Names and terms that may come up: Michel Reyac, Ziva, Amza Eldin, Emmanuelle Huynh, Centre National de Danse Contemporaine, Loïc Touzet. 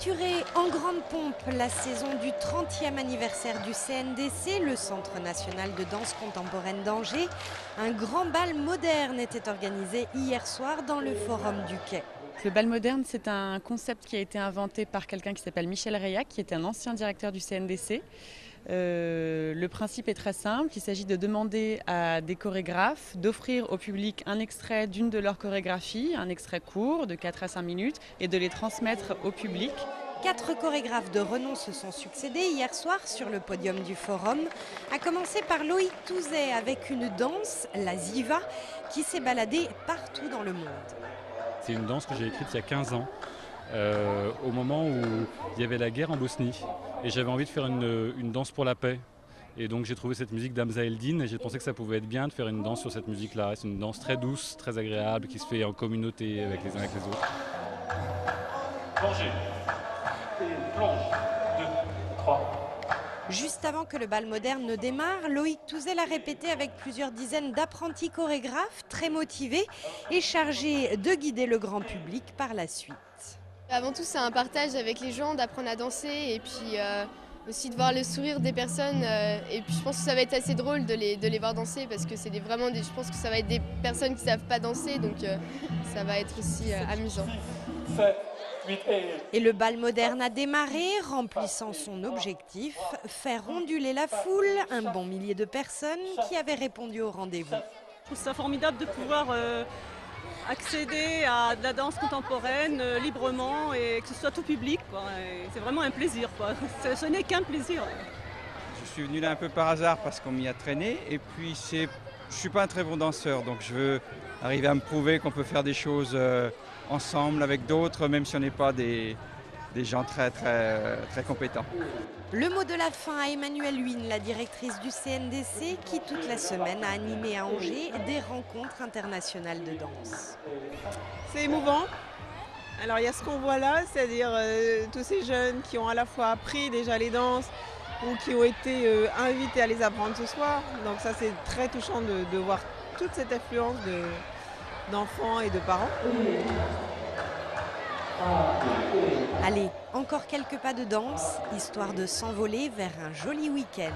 clôturer en grande pompe la saison du 30e anniversaire du CNDC, le Centre National de Danse Contemporaine d'Angers. Un grand bal moderne était organisé hier soir dans le Forum du Quai. Le bal moderne, c'est un concept qui a été inventé par quelqu'un qui s'appelle Michel Reyac, qui était un ancien directeur du CNDC. Le principe est très simple, il s'agit de demander à des chorégraphes d'offrir au public un extrait d'une de leurs chorégraphies, un extrait court de 4 à 5 minutes et de les transmettre au public. 4 chorégraphes de renom se sont succédés hier soir sur le podium du forum, à commencer par Loïc Touzet avec une danse, la Ziva, qui s'est baladée partout dans le monde. C'est une danse que j'ai écrite il y a 15 ans. Au moment où il y avait la guerre en Bosnie et j'avais envie de faire une danse pour la paix, et donc j'ai trouvé cette musique d'Amza Eldin et j'ai pensé que ça pouvait être bien de faire une danse sur cette musique là. C'est une danse très douce, très agréable, qui se fait en communauté avec les uns avec les autres. Plongez et plonge, 2, 3. Juste avant que le bal moderne ne démarre, Loïc Touzet l'a répété avec plusieurs dizaines d'apprentis chorégraphes très motivés et chargés de guider le grand public par la suite. Avant tout, c'est un partage avec les gens, d'apprendre à danser et puis aussi de voir le sourire des personnes. Et puis je pense que ça va être assez drôle de les voir danser, parce que c'est vraiment je pense que ça va être des personnes qui ne savent pas danser, donc ça va être aussi amusant. Et le bal moderne a démarré, remplissant son objectif, faire onduler la foule, un bon millier de personnes qui avaient répondu au rendez-vous. Je trouve ça formidable de pouvoir accéder à de la danse contemporaine librement et que ce soit tout public. C'est vraiment un plaisir. Ce n'est qu'un plaisir. Je suis venu là un peu par hasard parce qu'on m'y a traîné, et puis je ne suis pas un très bon danseur, donc je veux arriver à me prouver qu'on peut faire des choses ensemble avec d'autres, même si on n'est pas des gens très compétents. Le mot de la fin à Emmanuelle Huynh, la directrice du CNDC, qui toute la semaine a animé à Angers des rencontres internationales de danse. C'est émouvant. Alors il y a ce qu'on voit là, c'est-à-dire tous ces jeunes qui ont à la fois appris déjà les danses ou qui ont été invités à les apprendre ce soir. Donc ça, c'est très touchant de voir toute cette affluence d'enfants et de parents. Allez, encore quelques pas de danse, histoire de s'envoler vers un joli week-end.